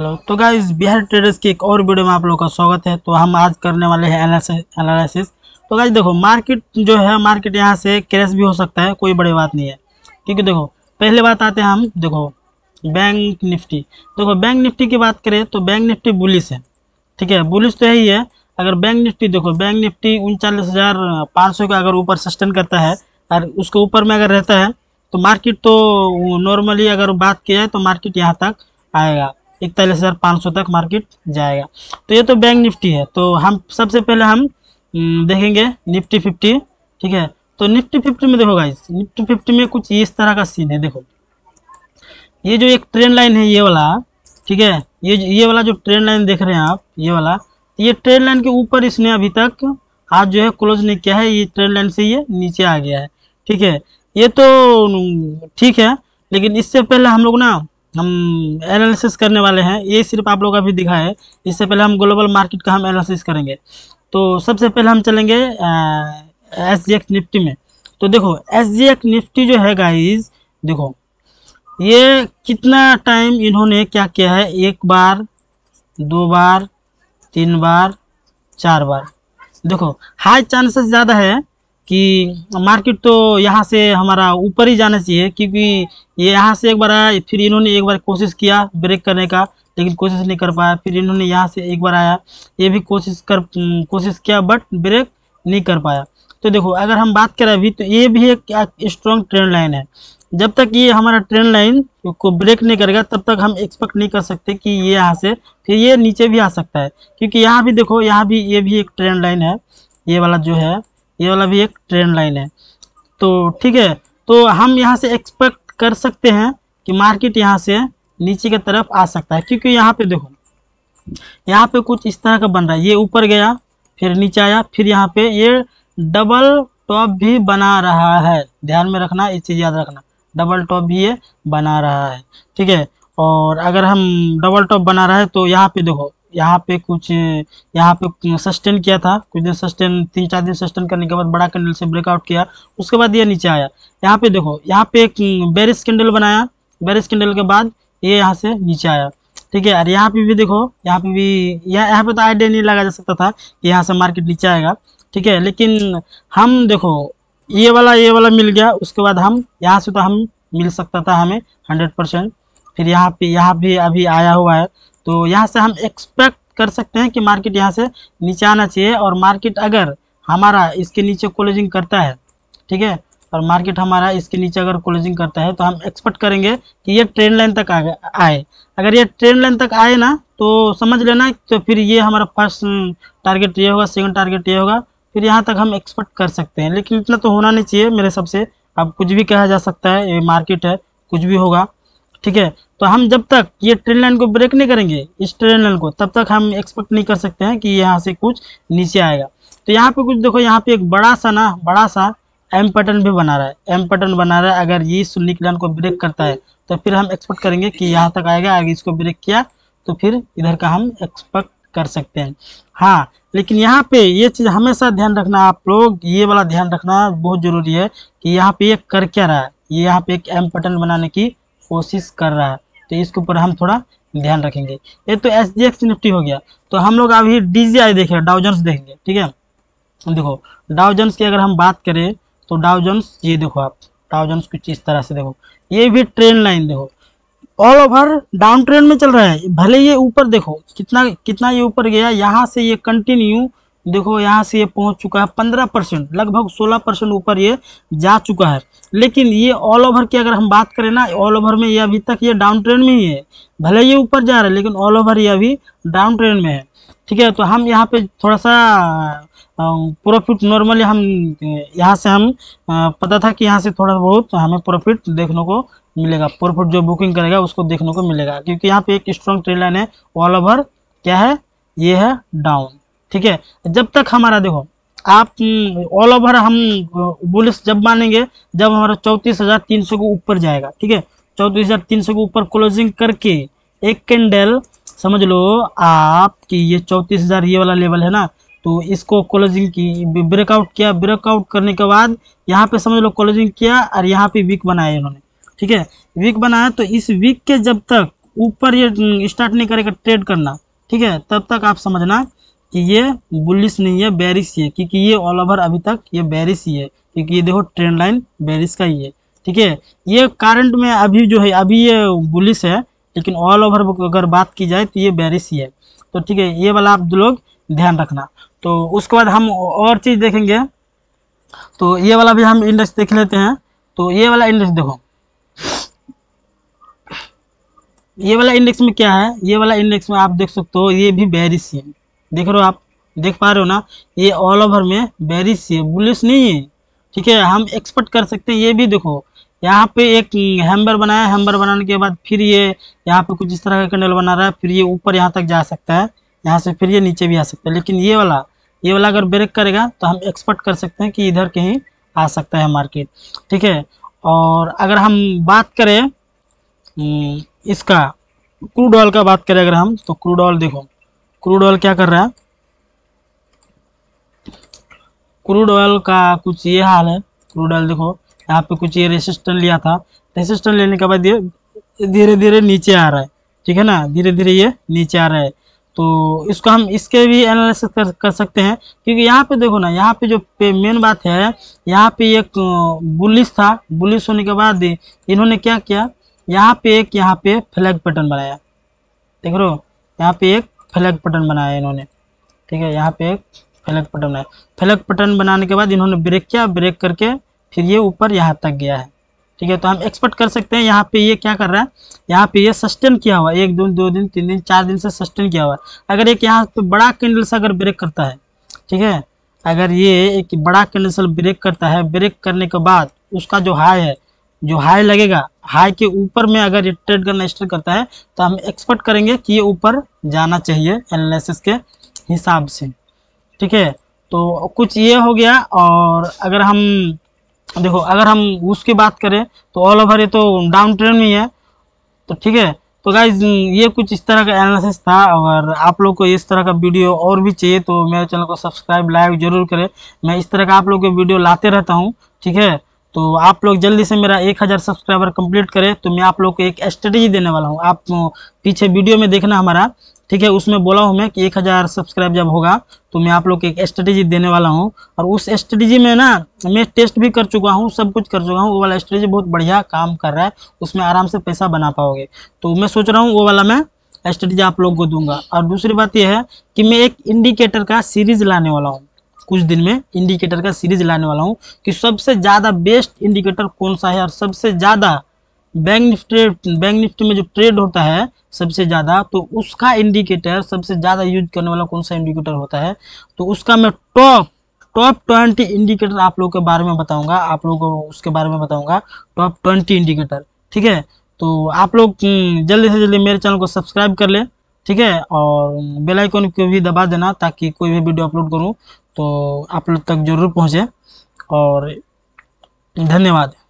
Hello तो guys Bihar traders की एक और वीडियो में आप लोगों का स्वागत है। तो हम आज करने वाले हैं एनालिसिस। तो गाइस देखो मार्केट जो है मार्केट यहाँ से क्रैश भी हो सकता है, कोई बड़ी बात नहीं है। क्योंकि देखो पहले बात आते हैं हम, देखो बैंक निफ्टी, देखो बैंक निफ्टी की बात करें तो बैंक निफ्टी बुलिश है, ठीक है, बुलिश तो यही है। अगर बैंक निफ्टी देखो बैंक निफ्टी 39,500 का अगर ऊपर सस्टेन करता है और उसके ऊपर में अगर रहता है तो मार्केट तो नॉर्मली अगर बात किया है तो मार्केट यहाँ तक आएगा, 41,500 तक मार्केट जाएगा। तो ये तो बैंक निफ्टी है। तो हम सबसे पहले हम देखेंगे निफ्टी 50, ठीक है। तो निफ्टी 50 में देखो गाइस, निफ्टी 50 में कुछ इस तरह का सीन है। देखो ये जो एक ट्रेंड लाइन है ये वाला, ठीक है, ये वाला जो ट्रेंड लाइन देख रहे हैं आप, ये वाला, ये ट्रेंड लाइन के ऊपर इसने अभी तक आज जो है क्लोज नहीं किया है। ये ट्रेंड लाइन से ये नीचे आ गया है, ठीक है, ये तो ठीक है। लेकिन इससे पहले हम लोग ना हम एनालिसिस करने वाले हैं, ये सिर्फ आप लोग अभी दिखा है, इससे पहले हम ग्लोबल मार्केट का हम एनालिसिस करेंगे। तो सबसे पहले हम चलेंगे SGX निफ्टी में। तो देखो SGX निफ्टी जो है गाइस, देखो ये कितना टाइम इन्होंने क्या किया है, एक बार, दो बार, तीन बार, चार बार। देखो हाई चांसेस ज़्यादा है कि मार्केट तो यहाँ से हमारा ऊपर ही जाना चाहिए, क्योंकि ये यहाँ से एक बार आया, फिर इन्होंने एक बार कोशिश किया ब्रेक करने का लेकिन कोशिश नहीं कर पाया, फिर इन्होंने यहाँ से एक बार आया, ये भी कोशिश किया बट ब्रेक नहीं कर पाया। तो देखो अगर हम बात करें अभी तो ये भी एक स्ट्रॉन्ग ट्रेंड लाइन है। जब तक ये हमारा ट्रेंड लाइन को ब्रेक नहीं करेगा तब तक हम एक्सपेक्ट नहीं कर सकते कि ये यहाँ से फिर ये नीचे भी आ सकता है, क्योंकि यहाँ भी देखो यहाँ भी ये भी एक ट्रेंड लाइन है, ये वाला जो है ये वाला भी एक ट्रेंड लाइन है। तो ठीक है, तो हम यहाँ से एक्सपेक्ट कर सकते हैं कि मार्केट यहाँ से नीचे की तरफ आ सकता है, क्योंकि यहाँ पे देखो यहाँ पे कुछ इस तरह का बन रहा है, ये ऊपर गया फिर नीचे आया, फिर यहाँ पे ये डबल टॉप भी बना रहा है। ध्यान में रखना, ये चीज़ याद रखना, डबल टॉप भी ये बना रहा है, ठीक है। और अगर हम डबल टॉप बना रहा है तो यहाँ पे देखो यहाँ पे कुछ यहाँ पे सस्टेन किया था, कुछ दिन सस्टेन, तीन चार दिन सस्टेन करने के बाद बड़ा कैंडल से ब्रेकआउट किया, उसके बाद ये नीचे आया। यहाँ पे देखो यहाँ पे एक बेरिश कैंडल बनाया, बेरिश कैंडल के बाद ये यहाँ से नीचे आया, ठीक है। और यहाँ पे भी देखो यहाँ पे भी यहाँ पे तो आइडिया नहीं लगा जा सकता था कि यहाँ से मार्केट नीचे आएगा, ठीक है। लेकिन हम देखो ये वाला मिल गया, उसके बाद हम यहाँ से तो हम मिल सकता था हमें 100%, फिर यहाँ भी अभी आया हुआ है। तो यहाँ से हम एक्सपेक्ट कर सकते हैं कि मार्केट यहाँ से नीचे आना चाहिए, और मार्केट अगर हमारा इसके नीचे क्लोजिंग करता है, ठीक है, और मार्केट हमारा इसके नीचे अगर क्लोजिंग करता है तो हम एक्सपेक्ट करेंगे कि ये ट्रेंड लाइन तक आए। अगर ये ट्रेंड लाइन तक आए ना तो समझ लेना, तो फिर ये हमारा फर्स्ट टारगेट ये होगा, सेकंड टारगेट ये होगा, फिर यहाँ तक हम एक्सपेक्ट कर सकते हैं। लेकिन इतना तो होना नहीं चाहिए मेरे हिसाब से, अब कुछ भी कहा जा सकता है, ये मार्केट है, कुछ भी होगा, ठीक है। तो हम जब तक ये ट्रेंड लाइन को ब्रेक नहीं करेंगे इस ट्रेंड लाइन को, तब तक हम एक्सपेक्ट नहीं कर सकते हैं कि यहाँ से कुछ नीचे आएगा। तो यहाँ पे कुछ देखो यहाँ पे एक बड़ा सा एम पैटर्न भी बना रहा है, एम पैटर्न बना रहा है। अगर ये सुन्नी लाइन को ब्रेक करता है तो फिर हम एक्सपेक्ट करेंगे कि यहाँ तक आएगा, अगर इसको ब्रेक किया तो फिर इधर का हम एक्सपेक्ट कर सकते हैं। हाँ, लेकिन यहाँ पे ये चीज़ हमेशा ध्यान रखना आप लोग, ये वाला ध्यान रखना बहुत ज़रूरी है कि यहाँ पे ये कर क्या रहा है, ये यहाँ पे एक एम पैटर्न बनाने की कोशिश कर रहा है, तो इसके ऊपर हम थोड़ा ध्यान रखेंगे। ये तो SGX निफ्टी हो गया। तो हम लोग अभी DJI देखें, डाउ जोन्स देखेंगे, ठीक है। देखो डाउ जोन्स की अगर हम बात करें तो डाउ जोन्स, ये देखो आप डाउ जोन्स कुछ इस तरह से, देखो ये भी ट्रेंड लाइन देखो ऑल ओवर डाउन ट्रेंड में चल रहा है। भले ये ऊपर देखो कितना ये ऊपर गया, यहाँ से ये कंटिन्यू देखो यहाँ से ये पहुँच चुका है 15%, लगभग 16% ऊपर ये जा चुका है। लेकिन ये ऑल ओवर की अगर हम बात करें ना, ऑल ओवर में ये अभी तक ये डाउन ट्रेंड में ही है, भले ये ऊपर जा रहा है लेकिन ऑल ओवर ये अभी डाउन ट्रेंड में है, ठीक है। तो हम यहाँ पे थोड़ा सा प्रॉफिट नॉर्मली हम यहाँ से हम पता था कि यहाँ से थोड़ा बहुत हमें प्रॉफिट देखने को मिलेगा, प्रॉफिट जो बुकिंग करेगा उसको देखने को मिलेगा, क्योंकि यहाँ पे एक स्ट्रॉन्ग ट्रेंड लाइन है, ऑल ओवर क्या है ये है डाउन, ठीक है। जब तक हमारा देखो आप ऑल ओवर हम बुलिश जब मानेंगे जब हमारा 34,300 के ऊपर जाएगा, ठीक है, 34,300 के ऊपर क्लोजिंग करके एक कैंडल समझ लो आप कि ये 34,000 ये वाला लेवल है ना, तो इसको क्लोजिंग की ब्रेकआउट किया, ब्रेकआउट करने के बाद यहाँ पे समझ लो क्लोजिंग किया और यहाँ पे वीक बनाया इन्होंने, ठीक है, वीक बनाया। तो इस वीक के जब तक ऊपर ये स्टार्ट नहीं करेगा ट्रेड करना, ठीक है, तब तक आप समझना कि ये बुलिश नहीं है, बेरिश ही है, क्योंकि ये ऑल ओवर अभी तक ये बेरिश ही है, क्योंकि ये देखो ट्रेंड लाइन बेरिश का ही है, ठीक है। ये करंट में अभी जो है अभी ये बुलिश है, लेकिन ऑल ओवर अगर बात की जाए तो ये बेरिश ही है, तो ठीक है, ये वाला आप लोग ध्यान रखना। तो उसके बाद हम और चीज़ देखेंगे, तो ये वाला भी हम इंडेक्स देख लेते हैं। तो ये वाला इंडेक्स देखो, ये वाला इंडेक्स में क्या है, ये वाला इंडेक्स में आप देख सकते हो ये भी बेरिश है, देख रहे हो आप, देख पा रहे हो ना, ये ऑल ओवर में बेरिश है, बुलिश नहीं है, ठीक है। हम एक्सपेक्ट कर सकते हैं, ये भी देखो यहाँ पे एक हैम्बर बनाया, हैम्बर बनाने के बाद फिर ये यहाँ पे कुछ इस तरह का कैंडल बना रहा है, फिर ये ऊपर यहाँ तक जा सकता है, यहाँ से फिर ये नीचे भी आ सकता है, लेकिन ये वाला अगर ब्रेक करेगा तो हम एक्सपेक्ट कर सकते हैं कि इधर कहीं आ सकता है मार्केट, ठीक है। और अगर हम बात करें इसका क्रूड ऑयल का बात करें अगर हम, तो क्रूड ऑयल देखो, क्रूड ऑयल क्या कर रहा है, क्रूड ऑयल का कुछ ये हाल है। क्रूड ऑयल देखो यहाँ पे कुछ ये रेसिस्टेंस लिया था, रेसिस्टेंस लेने के बाद ये धीरे धीरे नीचे आ रहा है, ठीक है ना, धीरे धीरे ये नीचे आ रहा है। तो इसको हम इसके भी एनालिसिस कर सकते हैं, क्योंकि यहाँ पे देखो ना, यहाँ पे जो मेन बात है, यहाँ पे एक बुलिश था, बुलिश होने के बाद इन्होंने क्या किया, यहाँ पे फ्लैग पैटर्न बनाया, देख रहे हो, यहाँ पे एक फ्लैग पैटर्न बनाया इन्होंने, ठीक है, यहाँ पे एक फ्लैग पैटर्न बनाया, फ्लैग पैटर्न बनाने के बाद इन्होंने ब्रेक किया, ब्रेक करके फिर ये ऊपर यहाँ तक गया है, ठीक है। तो हम एक्सपेक्ट कर सकते हैं यहाँ पे ये क्या कर रहा है, यहाँ पे ये सस्टेन किया हुआ है, 1 दिन 2 दिन 3 दिन 4 दिन से सस्टेन किया हुआ है। अगर एक यहाँ पे बड़ा कैंडल से अगर ब्रेक करता है, ठीक है, अगर ये एक बड़ा कैंडल से ब्रेक करता है, ब्रेक करने के बाद उसका जो हाई है, जो हाई लगेगा, हाई के ऊपर में अगर ये ट्रेड करना स्टार्ट करता है तो हम एक्सपेक्ट करेंगे कि ये ऊपर जाना चाहिए एनालिसिस के हिसाब से, ठीक है। तो कुछ ये हो गया। और अगर हम देखो, अगर हम उसकी बात करें तो ऑल ओवर ये तो डाउन ट्रेंड में है, तो ठीक है। तो गाइज ये कुछ इस तरह का एनालिसिस था। अगर आप लोग को इस तरह का वीडियो और भी चाहिए तो मेरे चैनल को सब्सक्राइब लाइक जरूर करें, मैं इस तरह का आप लोग को वीडियो लाते रहता हूँ, ठीक है। तो आप लोग जल्दी से मेरा 1000 सब्सक्राइबर कंप्लीट करें तो मैं आप लोग को एक स्ट्रेटेजी देने वाला हूँ, आप पीछे वीडियो में देखना हमारा, ठीक है, उसमें बोला हूँ मैं कि 1000 सब्सक्राइब जब होगा तो मैं आप लोग को एक स्ट्रेटेजी देने वाला हूँ। और उस स्ट्रेटेजी में ना मैं टेस्ट भी कर चुका हूँ, सब कुछ कर चुका हूँ, वो वाला स्ट्रेटेजी बहुत बढ़िया काम कर रहा है, उसमें आराम से पैसा बना पाओगे। तो मैं सोच रहा हूँ वो वाला मैं स्ट्रेटेजी आप लोग को दूंगा। और दूसरी बात यह है कि मैं एक इंडिकेटर का सीरीज लाने वाला हूँ, कुछ दिन में इंडिकेटर का सीरीज लाने वाला हूँ कि सबसे ज़्यादा बेस्ट इंडिकेटर कौन सा है, और सबसे ज़्यादा बैंक निफ्टी में जो ट्रेड होता है सबसे ज़्यादा, तो उसका इंडिकेटर सबसे ज़्यादा यूज करने वाला कौन सा इंडिकेटर होता है, तो उसका मैं टॉप 20 इंडिकेटर आप लोगों के बारे में बताऊंगा, आप लोगों को उसके बारे में बताऊंगा, टॉप 20 इंडिकेटर, ठीक है। तो आप लोग जल्दी से जल्दी मेरे चैनल को सब्सक्राइब कर लें, ठीक है, और बेल आइकन को भी दबा देना ताकि कोई भी वीडियो अपलोड करूँ तो आप लोग तक जरूर पहुँचे। और धन्यवाद।